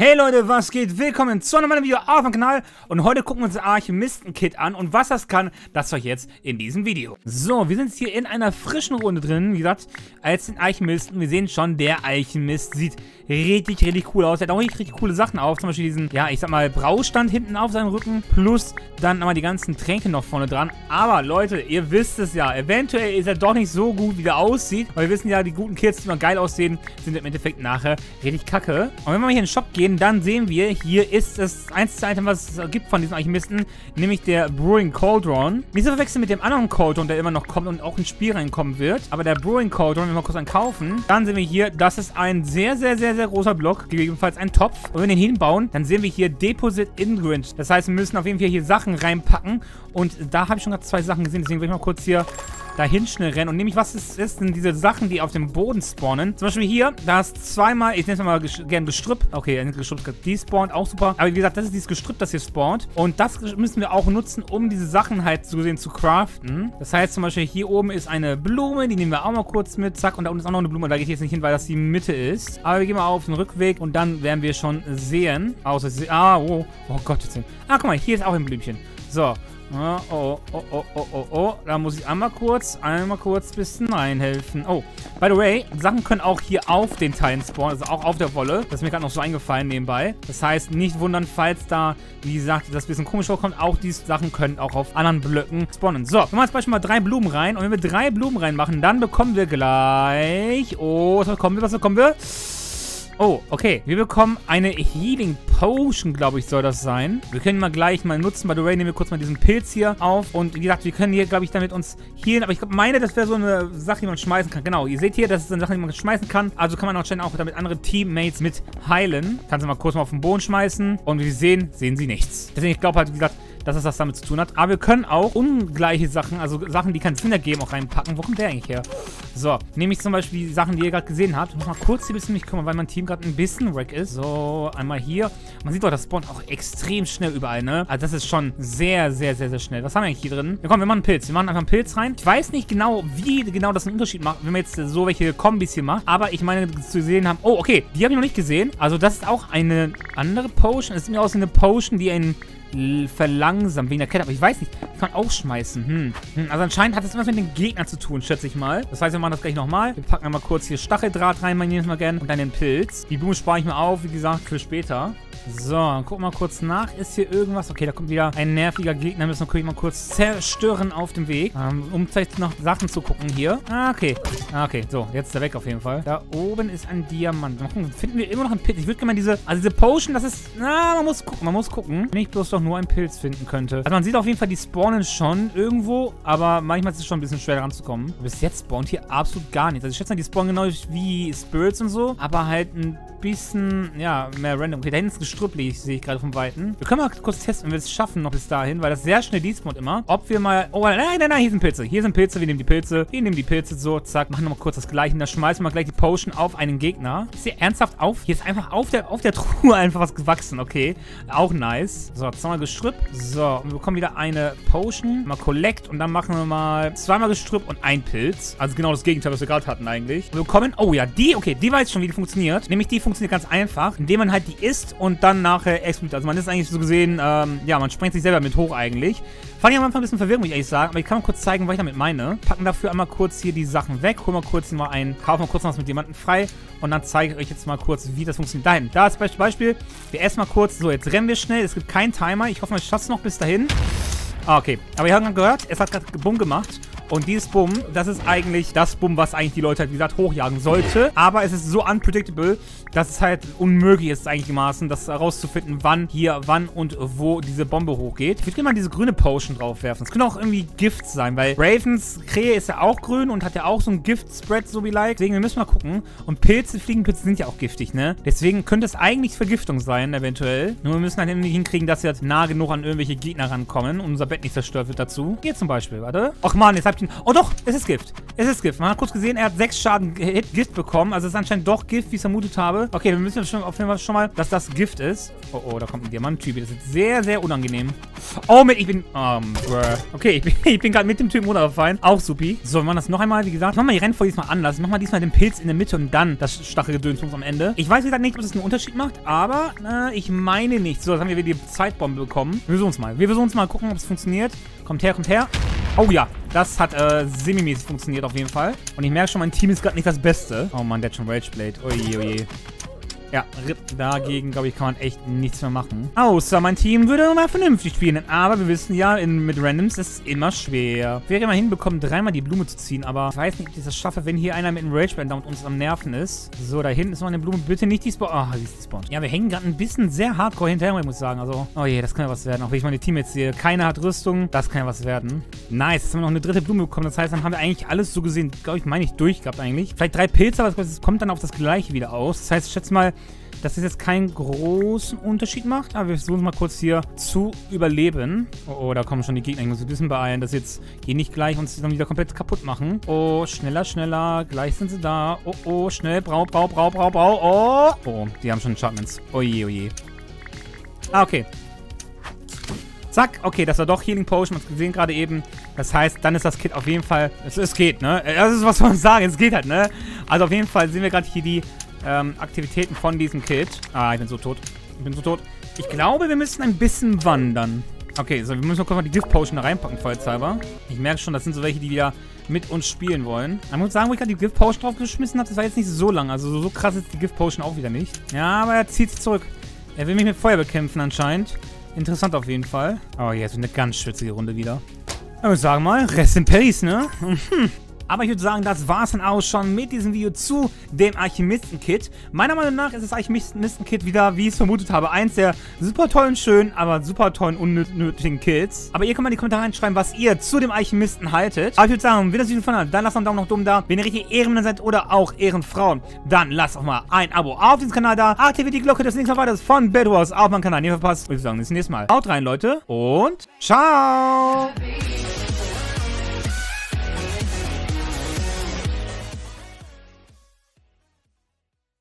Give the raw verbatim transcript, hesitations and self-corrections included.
Hey Leute, was geht? Willkommen zu einem neuen Video auf dem Kanal und heute gucken wir uns den Alchemisten-Kit an und was das kann, das zeige ich jetzt in diesem Video. So, wir sind jetzt hier in einer frischen Runde drin, wie gesagt, als den Alchemisten. Wir sehen schon, der Alchemist sieht richtig, richtig cool aus. Er hat auch richtig, richtig coole Sachen auf, zum Beispiel diesen, ja, ich sag mal, Braustand hinten auf seinem Rücken, plus dann nochmal die ganzen Tränke noch vorne dran. Aber Leute, ihr wisst es ja, eventuell ist er doch nicht so gut, wie er aussieht, weil wir wissen ja, die guten Kits, die immer geil aussehen, sind im Endeffekt nachher richtig kacke. Und wenn wir mal hier in den Shop gehen, dann sehen wir, hier ist das einzige Item, was es gibt von diesen Alchemisten, nämlich der Brewing Cauldron. Nicht zu verwechseln mit dem anderen Cauldron, der immer noch kommt und auch ins Spiel reinkommen wird. Aber der Brewing Cauldron, wenn wir mal kurz ankaufen, dann sehen wir hier, das ist ein sehr, sehr, sehr, sehr großer Block, gegebenenfalls ein Topf. Und wenn wir den hinbauen, dann sehen wir hier Deposit Ingredient. Das heißt, wir müssen auf jeden Fall hier Sachen reinpacken. Und da habe ich schon gerade zwei Sachen gesehen, deswegen will ich mal kurz hier dahin schnell rennen. Und nämlich, was es ist, sind diese Sachen, die auf dem Boden spawnen. Zum Beispiel hier, da ist zweimal, ich nenne es mal ges gern Gestrüpp. Okay, ein Gestrüpp, die spawnt, auch super. Aber wie gesagt, das ist dieses Gestrüpp, das hier spawnt. Und das müssen wir auch nutzen, um diese Sachen halt so gesehen zu craften. Das heißt zum Beispiel, hier oben ist eine Blume, die nehmen wir auch mal kurz mit. Zack, und da unten ist auch noch eine Blume. Da gehe ich jetzt nicht hin, weil das die Mitte ist. Aber wir gehen mal auf den Rückweg und dann werden wir schon sehen. Außer, ah, oh, oh Gott, jetzt. Ah, guck mal, hier ist auch ein Blümchen. So. Oh, oh, oh, oh, oh, oh, da muss ich einmal kurz, einmal kurz ein bisschen reinhelfen. Oh, by the way, Sachen können auch hier auf den Teilen spawnen, also auch auf der Wolle. Das ist mir gerade noch so eingefallen nebenbei. Das heißt, nicht wundern, falls da, wie gesagt, das ein bisschen komisch vorkommt. Auch diese Sachen können auch auf anderen Blöcken spawnen. So, wir machen jetzt beispielsweise mal drei Blumen rein. Und wenn wir drei Blumen reinmachen, dann bekommen wir gleich... Oh, was bekommen wir, was bekommen wir? Oh, okay. Wir bekommen eine Healing Potion, glaube ich, soll das sein. Wir können mal gleich mal nutzen. By the way, nehmen wir kurz mal diesen Pilz hier auf. Und wie gesagt, wir können hier, glaube ich, damit uns healen. Aber ich glaube, meine, das wäre so eine Sache, die man schmeißen kann. Genau, ihr seht hier, das ist eine Sache, die man schmeißen kann. Also kann man auch schnell auch damit andere Teammates mit heilen. Kannst du mal kurz mal auf den Boden schmeißen. Und wie wir sehen, sehen sie nichts. Deswegen, ich glaube halt, wie gesagt, dass es das damit zu tun hat. Aber wir können auch ungleiche Sachen, also Sachen, die keinen Sinn ergeben, auch reinpacken. Wo kommt der eigentlich her? So, nehme ich zum Beispiel die Sachen, die ihr gerade gesehen habt. Ich muss mal kurz hier ein bisschen mich kümmern, weil mein Team gerade ein bisschen wack ist. So, einmal hier. Man sieht doch, das spawnt auch extrem schnell überall, ne? Also das ist schon sehr, sehr, sehr, sehr schnell. Was haben wir eigentlich hier drin? Ja komm, wir machen einen Pilz. Wir machen einfach einen Pilz rein. Ich weiß nicht genau, wie genau das einen Unterschied macht, wenn wir jetzt so welche Kombis hier machen. Aber ich meine, zu sehen haben... Oh, okay. Die habe ich noch nicht gesehen. Also das ist auch eine andere Potion. Es sieht mir aus wie eine Potion, die einen... verlangsamt wegen der Kette, aber ich weiß nicht, ich kann auch schmeißen. Hm. Hm. Also anscheinend hat das immer was mit den Gegnern zu tun, schätze ich mal. Das heißt, wir machen das gleich nochmal. Wir packen einmal kurz hier Stacheldraht rein, mein mal gerne und dann den Pilz. Die Blumen spare ich mir auf, wie gesagt, für später. So, dann gucken wir mal kurz nach. Ist hier irgendwas? Okay, da kommt wieder ein nerviger Gegner. Müssen wir natürlich mal kurz zerstören auf dem Weg, um vielleicht noch Sachen zu gucken hier. Ah, okay. Ah, okay. So, jetzt ist er weg auf jeden Fall. Da oben ist ein Diamant. Mal gucken, finden wir immer noch einen Pilz. Ich würde gerne mal diese, also diese Potion, das ist, na, man muss gucken, man muss gucken. Wenn ich bloß doch nur einen Pilz finden könnte. Also man sieht auf jeden Fall, die spawnen schon irgendwo, aber manchmal ist es schon ein bisschen schwer ranzukommen. Bis jetzt spawnt hier absolut gar nichts. Also ich schätze mal, die spawnen genau wie Spirits und so, aber halt ein bisschen, ja, mehr random. Okay, da hinten ist gestrüppelig, sehe ich gerade vom Weiten. Wir können mal kurz testen, wenn wir es schaffen noch bis dahin, weil das sehr schnell despawnt immer. Ob wir mal... Oh, nein, nein, nein, hier sind Pilze. Hier sind Pilze, wir nehmen die Pilze. Wir nehmen die Pilze, so, zack. Machen nochmal kurz das Gleiche. Da schmeißen wir mal gleich die Potion auf einen Gegner. Ist hier ernsthaft auf? Hier ist einfach auf der, auf der Truhe einfach was gewachsen, okay. Auch nice. So, zweimal Gestrüpp. So, und wir bekommen wieder eine Potion. Mal Collect und dann machen wir mal zweimal Gestrüpp und ein Pilz. Also genau das Gegenteil, was wir gerade hatten eigentlich. Wir bekommen... Oh ja, die, okay, die weiß schon, wie die funktioniert. Nämlich die funktioniert ganz einfach, indem man halt die isst und Und dann nachher explodiert. Also man ist eigentlich so gesehen, ähm, ja, man sprengt sich selber mit hoch eigentlich. Fand ich am Anfang ein bisschen verwirrend, muss ich ehrlich sagen. Aber ich kann mal kurz zeigen, was ich damit meine. Packen dafür einmal kurz hier die Sachen weg. Holen wir kurz mal einen, kaufen wir kurz noch was mit jemandem frei. Und dann zeige ich euch jetzt mal kurz, wie das funktioniert. Dahin, da ist zum Beispiel, wir essen mal kurz. So, jetzt rennen wir schnell. Es gibt keinen Timer. Ich hoffe, man schafft es noch bis dahin. Ah, okay. Aber ihr habt gerade gehört, es hat gerade Bumm gemacht. Und dieses Bumm, das ist eigentlich das Bumm, was eigentlich die Leute halt, wie gesagt, hochjagen sollte. Aber es ist so unpredictable, dass es halt unmöglich ist, eigentlich maßen, das herauszufinden, wann, hier, wann und wo diese Bombe hochgeht. Ich würde gerne mal diese grüne Potion draufwerfen. Es könnte auch irgendwie Gift sein, weil Ravens Krähe ist ja auch grün und hat ja auch so einen Gift-Spread, so wie like. Deswegen, wir müssen mal gucken. Und Pilze, Fliegenpilze sind ja auch giftig, ne? Deswegen könnte es eigentlich Vergiftung sein, eventuell. Nur wir müssen halt irgendwie hinkriegen, dass wir halt nah genug an irgendwelche Gegner rankommen und unser Bett nicht zerstört wird dazu. Hier zum Beispiel, warte. Och man, jetzt hat Captain. Oh doch, es ist Gift. Es ist Gift. Man hat kurz gesehen, er hat sechs Schaden Hit Gift bekommen. Also es ist anscheinend doch Gift, wie ich es vermutet habe. Okay, wir müssen schon auf jeden Fall schon mal, dass das Gift ist. Oh, oh, da kommt ein Diamant-Typ. Das ist sehr, sehr unangenehm. Oh, mit, ich bin... Um, okay, ich bin, ich bin gerade mit dem Typen runtergefallen. Auch supi. So, wir machen das noch einmal, wie gesagt. Ich mach mal die Rennfolge diesmal anders. Ich mach mal diesmal den Pilz in der Mitte und dann das Stachelgedöns am Ende. Ich weiß, wie gesagt, nicht, ob das einen Unterschied macht, aber äh, ich meine nicht. So, jetzt haben wir wieder die Zeitbombe bekommen. Wir versuchen es mal. Wir versuchen es mal gucken, ob es funktioniert. Kommt her, kommt her. Oh ja, das hat äh, semi-mäßig funktioniert auf jeden Fall. Und ich merke schon, mein Team ist gerade nicht das Beste. Oh man, der hat schon Rageblade. Oje, oje. Ja, dagegen, glaube ich, kann man echt nichts mehr machen. Außer mein Team würde mal vernünftig spielen. Aber wir wissen ja, in, mit Randoms ist es immer schwer. Wir werden mal hinbekommen, dreimal die Blume zu ziehen. Aber ich weiß nicht, ob ich das schaffe, wenn hier einer mit einem Rageband da und uns am Nerven ist. So, da hinten ist noch eine Blume. Bitte nicht die Spawn. Ah, die ist die Spawn. Ja, wir hängen gerade ein bisschen sehr hardcore hinterher, ich muss sagen. Also, oh je, das kann ja was werden. Auch wenn ich meine Team jetzt sehe. Keiner hat Rüstung. Das kann ja was werden. Nice, jetzt haben wir noch eine dritte Blume bekommen. Das heißt, dann haben wir eigentlich alles so gesehen, glaube ich, meine ich, durchgehabt eigentlich. Vielleicht drei Pilze, aber das kommt dann auf das Gleiche wieder aus. Das heißt, ich schätze mal, dass es jetzt keinen großen Unterschied macht. Aber wir versuchen mal kurz hier zu überleben. Oh, oh, da kommen schon die Gegner. Ich muss ein bisschen beeilen, dass jetzt die nicht gleich uns dann wieder komplett kaputt machen. Oh, schneller, schneller. Gleich sind sie da. Oh, oh, schnell. Brau, brau, brau, brau, brau. Oh, oh, die haben schon Enchantments. Oje, oje. Ah, okay. Zack. Okay, das war doch Healing Potion. Man hat es gesehen gerade eben. Das heißt, dann ist das Kit auf jeden Fall... Es, es geht, ne? Das ist, was man sagen. Es geht halt, ne? Also auf jeden Fall sehen wir gerade hier die... Ähm, Aktivitäten von diesem Kit. Ah, ich bin so tot. Ich bin so tot. Ich glaube, wir müssen ein bisschen wandern. Okay, so, wir müssen kurz mal die Gift Potion da reinpacken, vollzeiber. Ich merke schon, das sind so welche, die wieder mit uns spielen wollen. Ich muss sagen, wo ich gerade die Gift Potion draufgeschmissen habe, das war jetzt nicht so lang. Also so, so krass ist die Gift Potion auch wieder nicht. Ja, aber er zieht sich zurück. Er will mich mit Feuer bekämpfen anscheinend. Interessant auf jeden Fall. Oh, jetzt eine ganz schwitzige Runde wieder. Ich muss sagen mal, Rest in Pace, ne? Aber ich würde sagen, das war es dann auch schon mit diesem Video zu dem Alchemisten-Kit. Meiner Meinung nach ist das Alchemisten-Kit wieder, wie ich es vermutet habe, eins der super tollen, schönen, aber super tollen, unnötigen Kits. Aber ihr könnt mal in die Kommentare reinschreiben, was ihr zu dem Alchemisten haltet. Aber ich würde sagen, wenn das Video gefallen hat, dann lasst einen Daumen nach oben da. Wenn ihr richtige Ehrenmänner seid oder auch Ehrenfrauen, dann lasst auch mal ein Abo auf diesen Kanal da. Aktiviert die Glocke, das nächste Mal weiter ist von BedWars auf meinem Kanal. Nicht verpasst. Ich würde sagen, bis zum nächsten Mal. Haut rein, Leute. Und ciao.